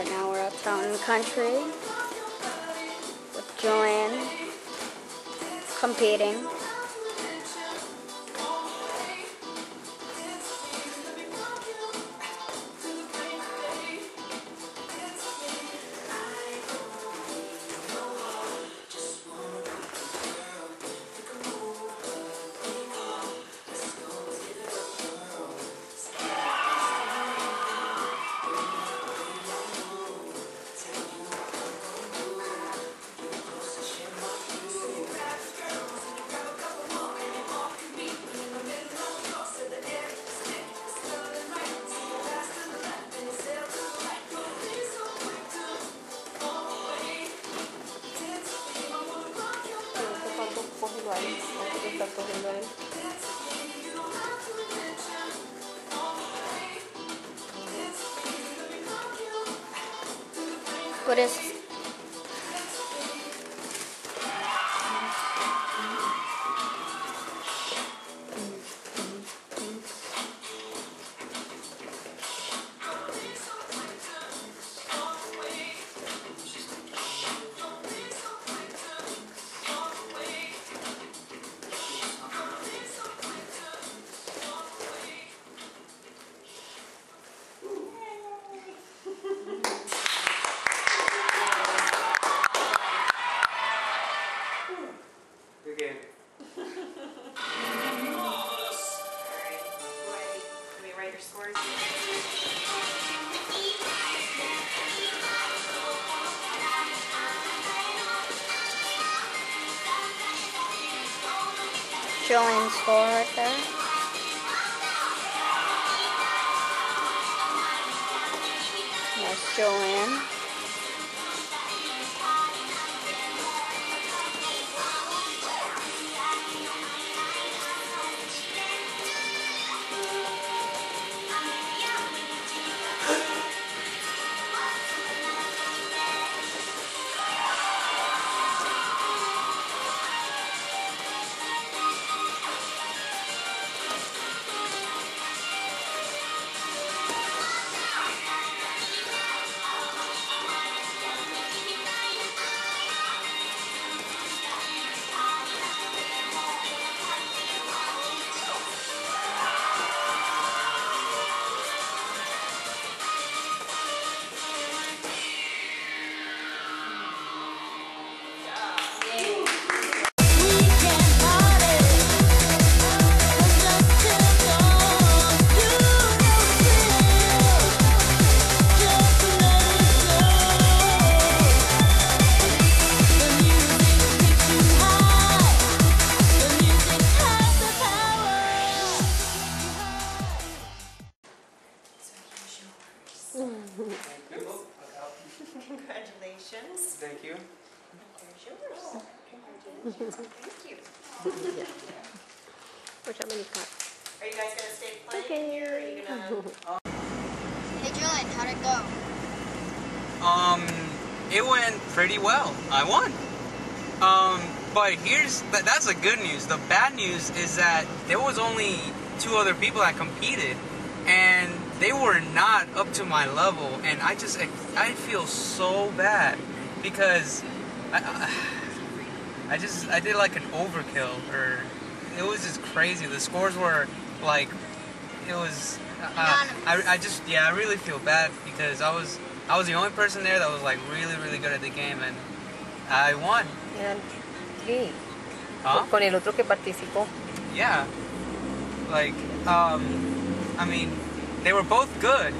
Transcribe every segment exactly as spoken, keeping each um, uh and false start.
Right now we're up down in the country with Julian competing. Por eso Julian score right there. Nice Julian. Congratulations. Thank you. There's yours. Congratulations. Thank you. Yeah. Which I'm going to cut. Are you guys going to stay playing okay. here? Or are you going to... Oh. Hey Julian, how'd it go? Um, it went pretty well. I won. Um, but here's... Th that's the good news. The bad news is that there was only two other people that competed. And... they were not up to my level, and I just, I feel so bad, because I, I just, I did like an overkill, or it was just crazy. The scores were like, it was, uh, I, I just, yeah, I really feel bad, because I was, I was the only person there that was like really, really good at the game, and I won. Sí. Huh? Con el otro que participó. Yeah. Like, um, I mean, they were both good,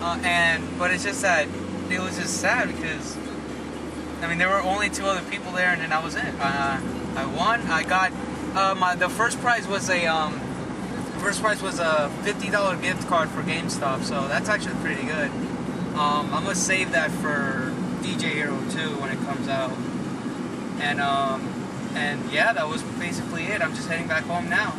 uh, and but it's just that it was just sad because, I mean, there were only two other people there, and then I was it. Uh, I won. I got uh, my the first prize was a um, first prize was a fifty dollar gift card for GameStop, so that's actually pretty good. Um, I'm gonna save that for D J Hero two when it comes out, and um, and yeah, that was basically it. I'm just heading back home now.